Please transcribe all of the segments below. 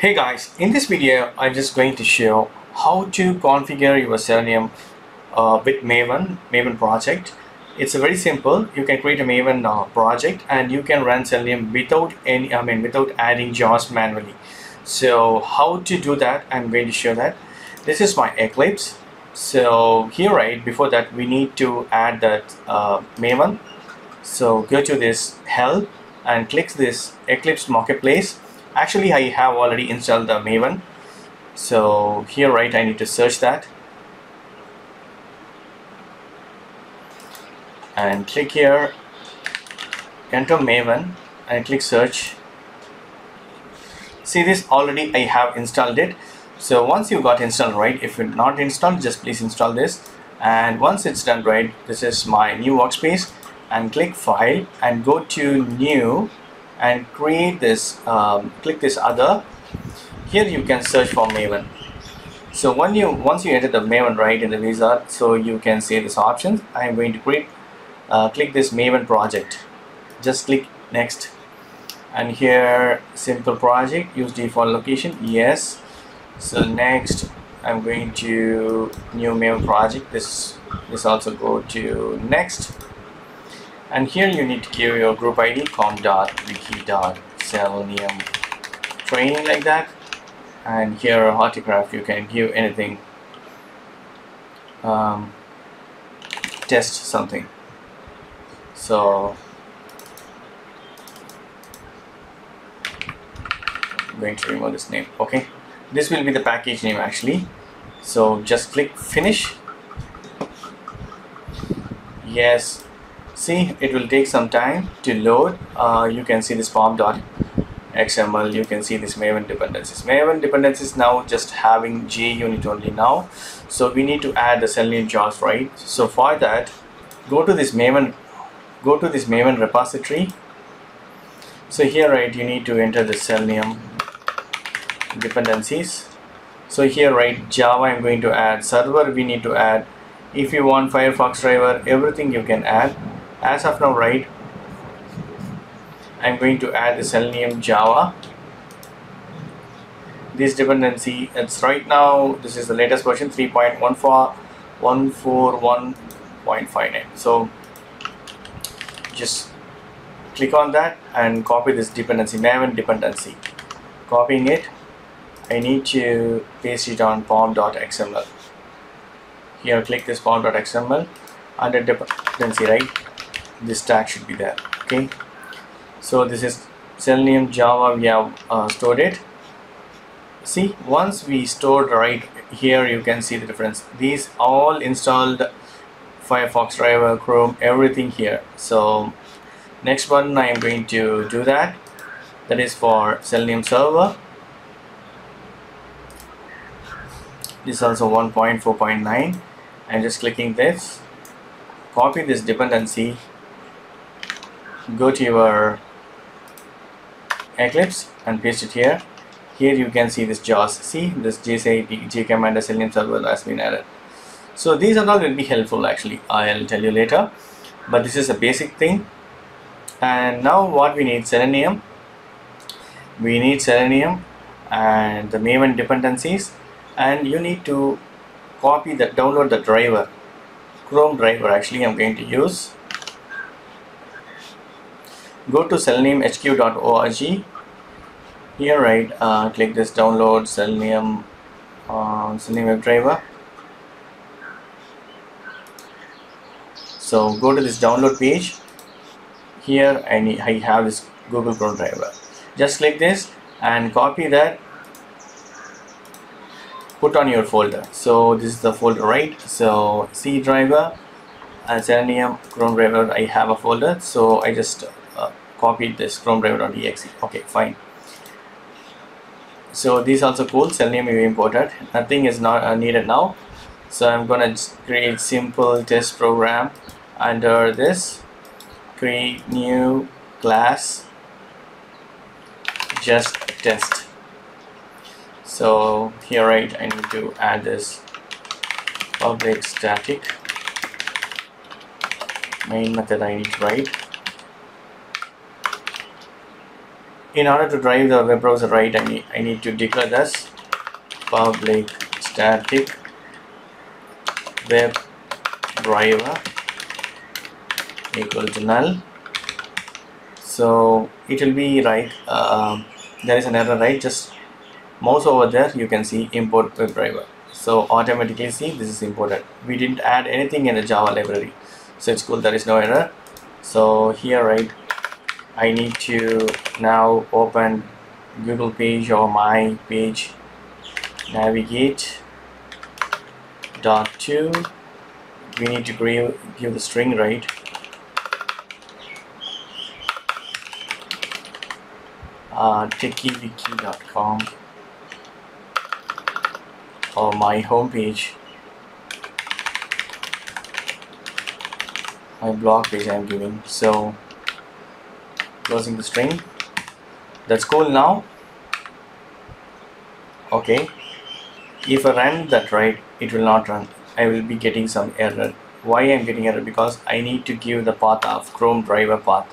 Hey guys, in this video I'm just going to show how to configure your Selenium with Maven project. It's very simple. You can create a Maven project and you can run Selenium without adding jars manually. So how to do that, I'm going to show that. This is my Eclipse. So here, right before that, we need to add that Maven. So go to this help and click this Eclipse Marketplace. Actually, I have already installed the Maven. So here, right, I need to search that. And click here, enter Maven and click search. See this, already I have installed it. So once you got installed, right, if it's not installed, just please install this. And once it's done, right, this is my new workspace. And click file and go to new and create this click this other. Here you can search for Maven. So once you enter the Maven, right, in the wizard, so you can see this options. I am going to create click this Maven project, just click next, and here simple project, use default location, yes. So next I'm going to new Maven project, this also go to next. And here you need to give your group ID, com.wiki.selenium training, like that. And here a autograph, you can give anything, test something. So I'm going to remove this name, okay. This will be the package name actually. So just click finish. Yes. See, it will take some time to load. You can see this pom.xml, you can see this Maven dependencies. Maven dependencies now just having JUnit only now. So we need to add the Selenium jars, right? So for that, go to this Maven repository. So here, right, you need to enter the Selenium dependencies. So here, right, Java, I'm going to add server, we need to add. If you want Firefox driver, everything you can add. As of now, right, I'm going to add the Selenium Java, this dependency. It's right now, this is the latest version 3.141.59. So just click on that and copy this dependency, Maven dependency. Copying it, I need to paste it on pom.xml. Here click this pom.xml under dependency, right, this tag should be there, okay. So this is Selenium Java, we have stored it. See, once we stored, right, here you can see the difference. These all installed Firefox driver, Chrome, everything here. So next one I am going to do that is for Selenium server. This is also 1.4.9. I'm just clicking this, copy this dependency, go to your Eclipse and paste it here. Here you can see this JAWS. See, this J command Selenium server has been added. So these are all will be helpful actually, I'll tell you later, but this is a basic thing. And now what we need, Selenium, and the Maven dependencies, and you need to copy that, download the driver, Chrome driver actually I'm going to use. Go to seleniumhq.org. here, right, click this download Selenium selenium web driver. So go to this download page. Here I have this Google Chrome driver, just click this and copy that, put on your folder. So this is the folder, right? So C driver and Selenium Chrome driver, I have a folder, so I just copied this Chrome driver.exe, okay, fine. So these also cool, Selenium we imported, nothing is not needed now. So I'm gonna create simple test program. Under this, create new class, just test. So here, right, I need to add this public static main method I need to write. in order to drive the web browser right, I need to declare this public static web driver equal to null. So it will be right, there is an error, right? Just mouse over there, you can see import web driver. So automatically, see, this is imported. We didn't add anything in the Java library, so it's cool, there is no error. So here, right, I need to now open Google page or my page, navigate .to. We need to give the string, right? techywiki.com or my homepage, my blog page I'm giving. So closing the string, that's cool. Now okay, if I run that, right, it will not run. I will be getting some error. Why I'm getting error? Because I need to give the path of ChromeDriver path,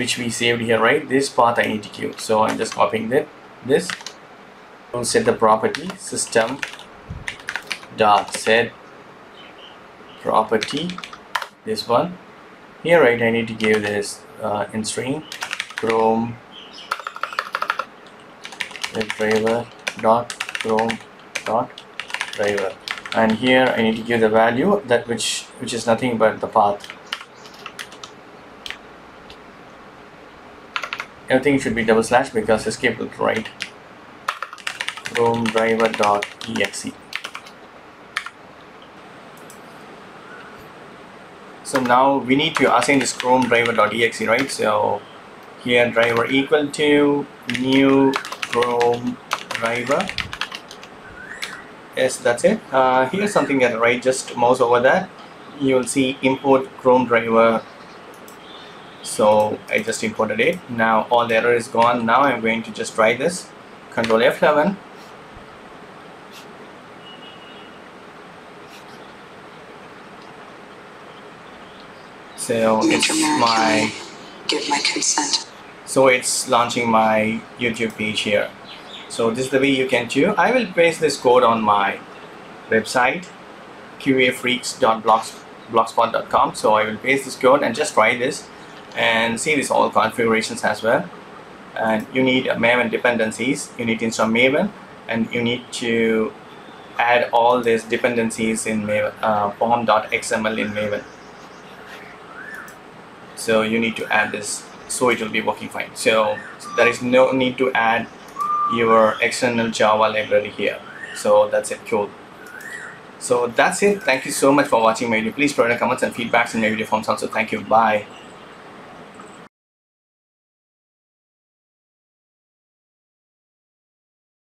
which we saved here, right? This path I need to give. So I'm just copying that. This will set the property system dot set property. This one here, right? I need to give this in string Chrome driver dot Chrome dot driver, and here I need to give the value that which is nothing but the path. Everything should be double slash because escape will write ChromeDriver.exe. So now we need to assign this ChromeDriver.exe, right? So here driver equal to new ChromeDriver. Yes, that's it. Here's something that, right, just mouse over that. You will see import ChromeDriver. So I just imported it. Now all the error is gone. Now I'm going to just try this. Control F11. So it's my give my consent. So it's launching my YouTube page here. So this is the way you can do. I will paste this code on my website, qaFreaks.blogspot.com. So I will paste this code and just try this and see this all configurations as well. And you need Maven dependencies, you need to install Maven, and you need to add all these dependencies in Maven, pom.xml in Maven. So you need to add this, so it will be working fine. So there is no need to add your external Java library here. So that's it, cool. So that's it. Thank you so much for watching my video. Please provide comments and feedbacks in my video forms also. Thank you, bye.